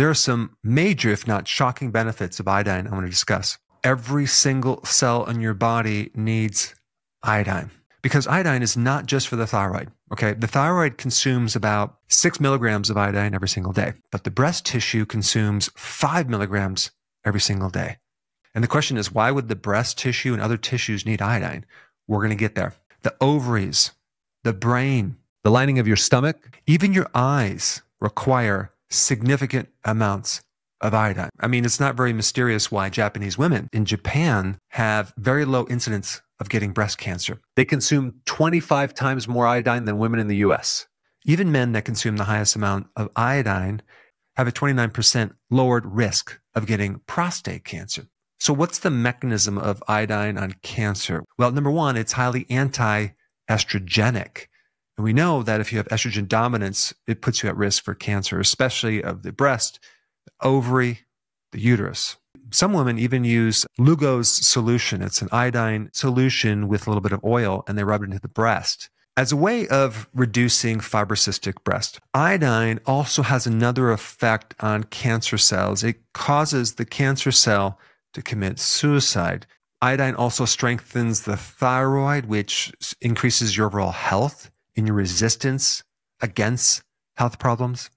There are some major, if not shocking, benefits of iodine I want to discuss. Every single cell in your body needs iodine, because iodine is not just for the thyroid, okay? The thyroid consumes about 6 milligrams of iodine every single day, but the breast tissue consumes 5 milligrams every single day. And the question is, why would the breast tissue and other tissues need iodine? We're going to get there. The ovaries, the brain, the lining of your stomach, even your eyes require significant amounts of iodine. I mean, it's not very mysterious why Japanese women in Japan have very low incidence of getting breast cancer. They consume 25 times more iodine than women in the US. Even men that consume the highest amount of iodine have a 29% lowered risk of getting prostate cancer. So what's the mechanism of iodine on cancer? Well, number one, it's highly anti-estrogenic. And we know that if you have estrogen dominance, it puts you at risk for cancer, especially of the breast, the ovary, the uterus. Some women even use Lugol's solution. It's an iodine solution with a little bit of oil, and they rub it into the breast as a way of reducing fibrocystic breast. Iodine also has another effect on cancer cells. It causes the cancer cell to commit suicide. Iodine also strengthens the thyroid, which increases your overall health and your resistance against health problems.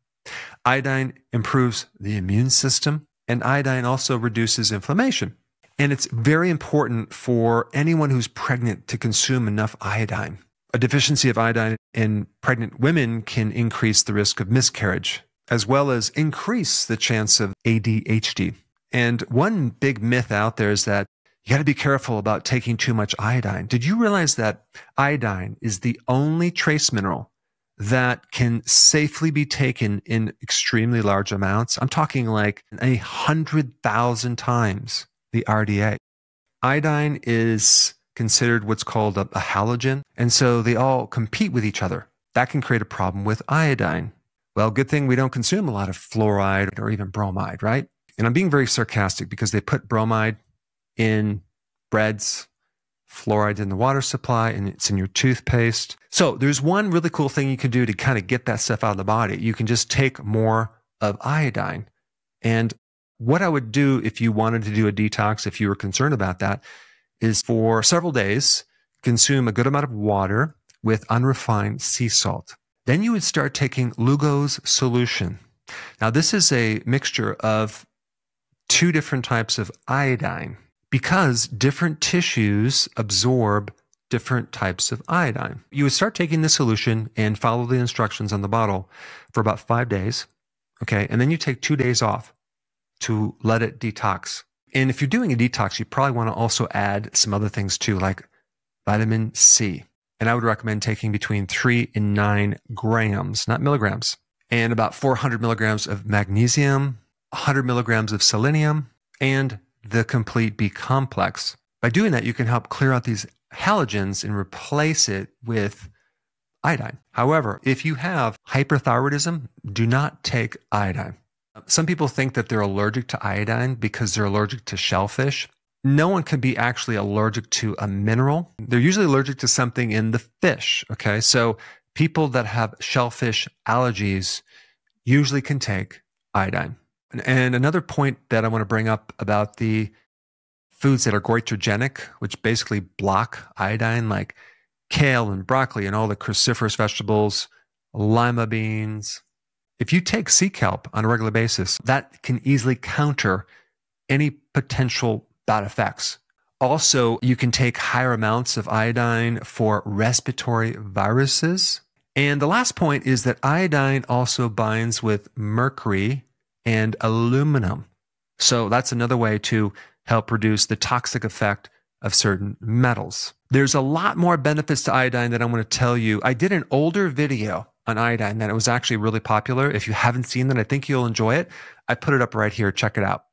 Iodine improves the immune system, and iodine also reduces inflammation. And it's very important for anyone who's pregnant to consume enough iodine. A deficiency of iodine in pregnant women can increase the risk of miscarriage, as well as increase the chance of ADHD. And one big myth out there is that you got to be careful about taking too much iodine. Did you realize that iodine is the only trace mineral that can safely be taken in extremely large amounts? I'm talking like 100,000 times the RDA. Iodine is considered what's called a halogen, and so they all compete with each other. That can create a problem with iodine. Well, good thing we don't consume a lot of fluoride or even bromide, right? And I'm being very sarcastic because they put bromide in breads, fluoride in the water supply, and it's in your toothpaste. So there's one really cool thing you can do to kind of get that stuff out of the body. You can just take more of iodine. And what I would do if you wanted to do a detox, if you were concerned about that, is for several days, consume a good amount of water with unrefined sea salt. Then you would start taking Lugol's solution. Now, this is a mixture of two different types of iodine, because different tissues absorb different types of iodine. You would start taking this solution and follow the instructions on the bottle for about 5 days, okay? And then you take 2 days off to let it detox. And if you're doing a detox, you probably want to also add some other things too, like vitamin C. And I would recommend taking between 3 and 9 grams, not milligrams, and about 400 milligrams of magnesium, 100 milligrams of selenium, and the complete B complex. By doing that, you can help clear out these halogens and replace it with iodine. However, if you have hyperthyroidism, do not take iodine. Some people think that they're allergic to iodine because they're allergic to shellfish. No one can be actually allergic to a mineral. They're usually allergic to something in the fish, okay? So people that have shellfish allergies usually can take iodine. And another point that I want to bring up about the foods that are goitrogenic, which basically block iodine, like kale and broccoli and all the cruciferous vegetables, lima beans. If you take sea kelp on a regular basis, that can easily counter any potential bad effects. Also, you can take higher amounts of iodine for respiratory viruses. And the last point is that iodine also binds with mercury and aluminum. So that's another way to help reduce the toxic effect of certain metals. There's a lot more benefits to iodine that I want to tell you. I did an older video on iodine that it was actually really popular. If you haven't seen that, I think you'll enjoy it. I put it up right here. Check it out.